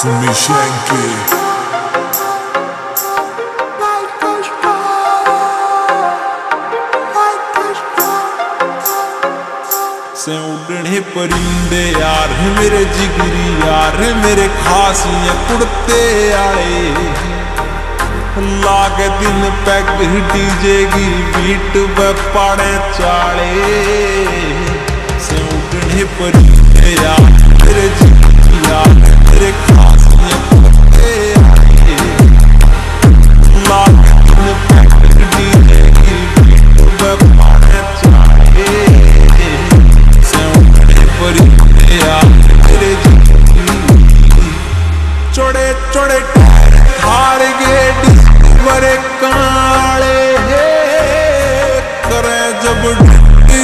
Sumi Shanky. उड़ने परिंदे यार है मेरे जिगरी यार है मेरे खासियां कुड़ते आए लागे दिन पैक डीजेगी बीट पाड़े चाले से उड़ने परिंदे यार मेरे जिगरी यार है मेरे खासियां कुड़ते आए लागे दिन पैक डीजेगी बीट पाड़े चाले चोड़े हार गए बड़े काले करे जब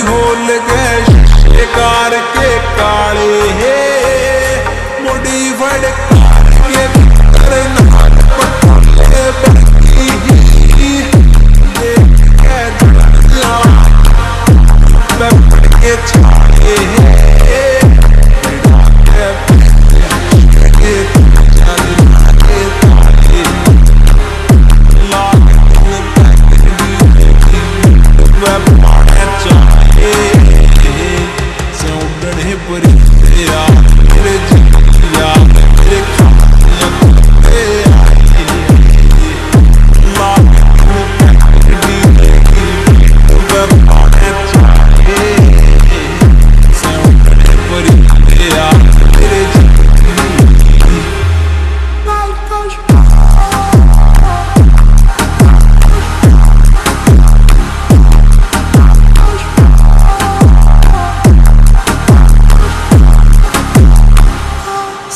होल गए शिकार के काले है मुड़ी बड़े कार के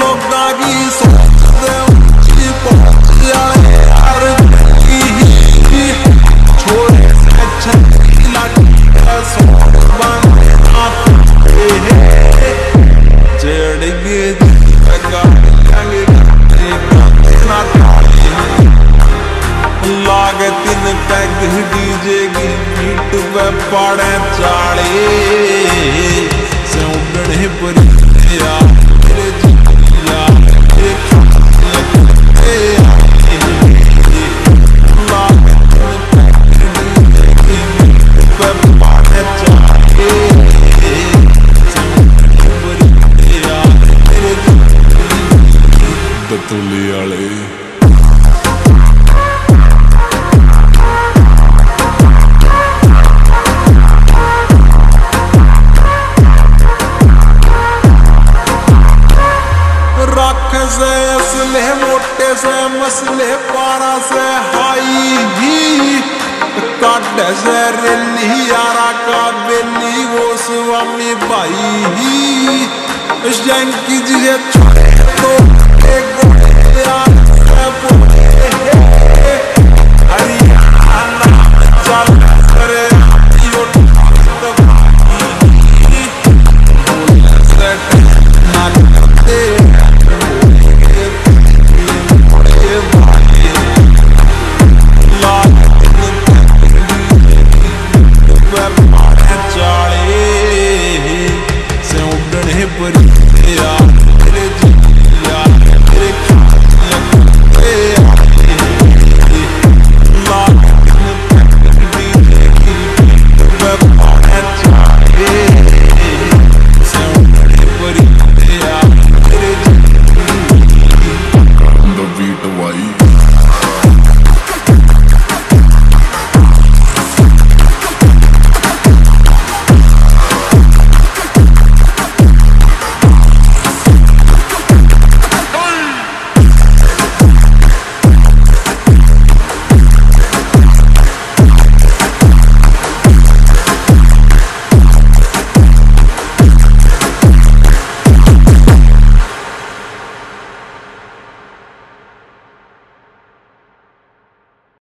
लोगां दी सोच दे उच्ची पहुंच आले हर की छोड़े अच्छा लाठी सोच बंदे आप है जड़ गए डीजेगी बीट पाड़े चाले से उड़ने परिंदे यार मेरे जिगरी यार मेरे खासियां कुड़ते आए। मोटे से मसले पारा से हाई ही काटे से रिली यारा का बेली वो स्वामी भाई ही शंकी जी छोड़े तो एक